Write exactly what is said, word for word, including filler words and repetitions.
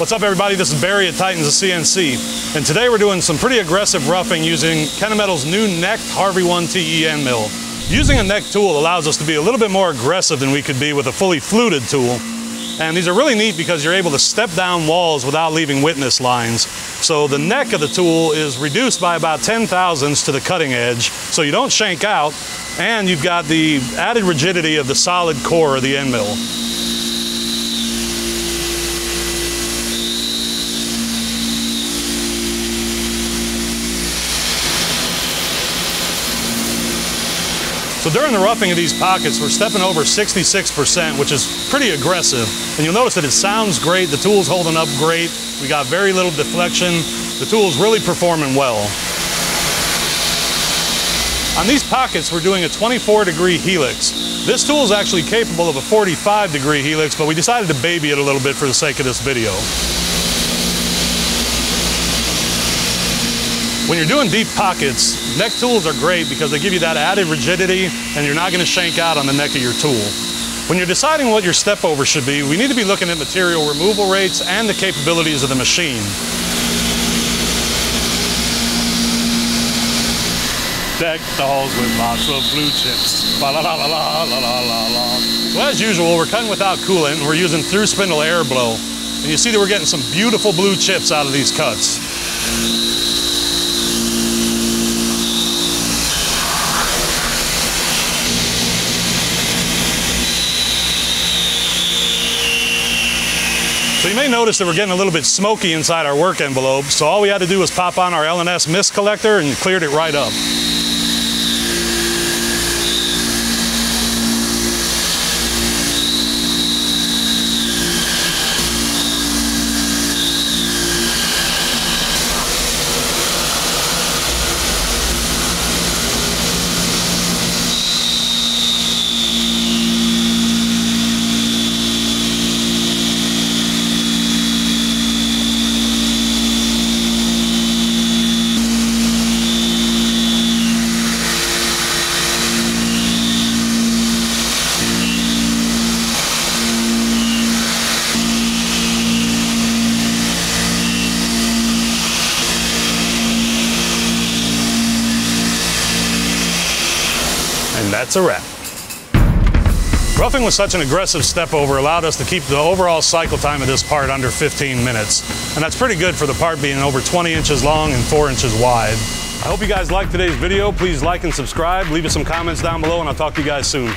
What's up, everybody? This is Barry at Titans of C N C, and today we're doing some pretty aggressive roughing using Kennametal's new necked Harvey one T E end mill. Using a neck tool allows us to be a little bit more aggressive than we could be with a fully fluted tool. And these are really neat because you're able to step down walls without leaving witness lines. So the neck of the tool is reduced by about ten thousandths to the cutting edge, so you don't shank out, and you've got the added rigidity of the solid core of the end mill. So during the roughing of these pockets, we're stepping over sixty-six percent, which is pretty aggressive. And you'll notice that it sounds great, the tool's holding up great, we got very little deflection, the tool's really performing well. On these pockets, we're doing a twenty-four degree helix. This tool is actually capable of a forty-five degree helix, but we decided to baby it a little bit for the sake of this video. When you're doing deep pockets, neck tools are great because they give you that added rigidity and you're not going to shank out on the neck of your tool. When you're deciding what your step over should be, we need to be looking at material removal rates and the capabilities of the machine. Deck the halls with lots of blue chips. La la la la la la la la. So as usual, we're cutting without coolant and we're using through spindle air blow. And you see that we're getting some beautiful blue chips out of these cuts. So you may notice that we're getting a little bit smoky inside our work envelope, so all we had to do was pop on our L N S mist collector and cleared it right up. And that's a wrap. Roughing with such an aggressive step over allowed us to keep the overall cycle time of this part under fifteen minutes. And that's pretty good for the part being over twenty inches long and four inches wide. I hope you guys liked today's video. Please like and subscribe. Leave us some comments down below and I'll talk to you guys soon.